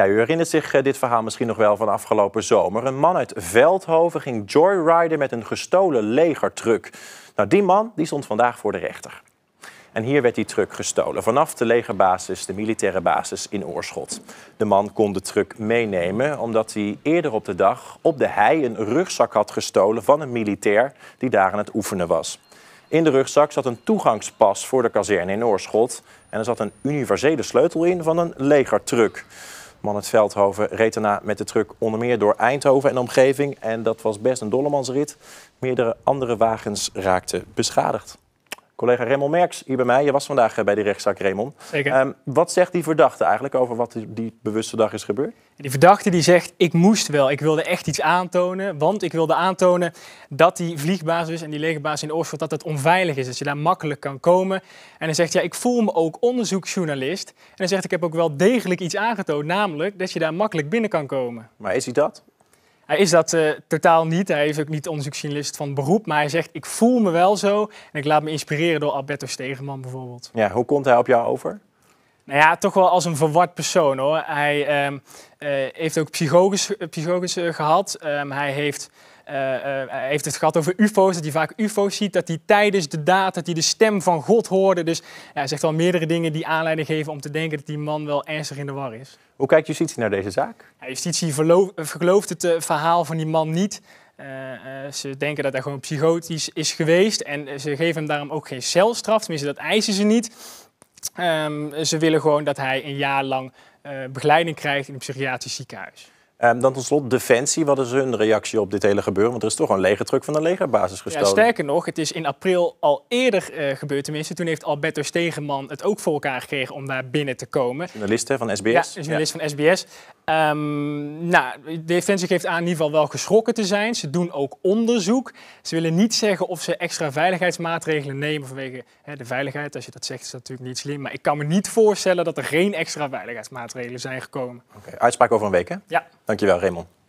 Ja, u herinnert zich dit verhaal misschien nog wel van afgelopen zomer. Een man uit Veldhoven ging joyriden met een gestolen legertruck. Nou, die man die stond vandaag voor de rechter. En hier werd die truck gestolen, vanaf de legerbasis, de militaire basis in Oirschot. De man kon de truck meenemen omdat hij eerder op de dag op de hei een rugzak had gestolen van een militair die daar aan het oefenen was. In de rugzak zat een toegangspas voor de kazerne in Oirschot en er zat een universele sleutel in van een legertruck. De man uit Veldhoven reed daarna met de truck onder meer door Eindhoven en omgeving. En dat was best een dollemansrit. Meerdere andere wagens raakten beschadigd. Collega Raymond Merks hier bij mij. Je was vandaag bij die rechtszaak, Raymond. Zeker. Wat zegt die verdachte eigenlijk over wat die bewuste dag is gebeurd? Die verdachte die zegt, ik moest wel. Ik wilde echt iets aantonen. Want ik wilde aantonen dat die vliegbasis en die legerbasis in Oirschot dat het onveilig is. Dat je daar makkelijk kan komen. En hij zegt, ja, ik voel me ook onderzoeksjournalist. En hij zegt, ik heb ook wel degelijk iets aangetoond. Namelijk dat je daar makkelijk binnen kan komen. Maar is hij dat? Hij is dat totaal niet. Hij is ook niet onderzoeksjournalist van beroep. Maar hij zegt, ik voel me wel zo. En ik laat me inspireren door Alberto Stegeman bijvoorbeeld. Ja, hoe komt hij op jou over? Nou ja, toch wel als een verward persoon hoor. Hij heeft ook psychologisch gehad. Hij heeft het gehad over ufo's, dat hij vaak ufo's ziet, dat hij tijdens de daad, dat hij de stem van God hoorde. Dus ja, hij zegt wel meerdere dingen die aanleiding geven om te denken dat die man wel ernstig in de war is. Hoe kijkt justitie naar deze zaak? Ja, justitie gelooft het verhaal van die man niet. Ze denken dat hij gewoon psychotisch is geweest en ze geven hem daarom ook geen celstraf, tenminste dat eisen ze niet. Ze willen gewoon dat hij een jaar lang begeleiding krijgt in een psychiatrisch ziekenhuis. Dan tot slot Defensie. Wat is hun reactie op dit hele gebeuren? Want er is toch een legertruck van een legerbasis gestolen. Ja, sterker nog, het is in april al eerder gebeurd tenminste. Toen heeft Alberto Stegeman het ook voor elkaar gekregen om daar binnen te komen. Journalist van SBS. Ja, journalist van SBS. Nou, Defensie geeft aan in ieder geval wel geschrokken te zijn. Ze doen ook onderzoek. Ze willen niet zeggen of ze extra veiligheidsmaatregelen nemen vanwege de veiligheid. Als je dat zegt is dat natuurlijk niet slim. Maar ik kan me niet voorstellen dat er geen extra veiligheidsmaatregelen zijn gekomen. Oké, uitspraak over een week hè? Ja. Dankjewel, Raymond.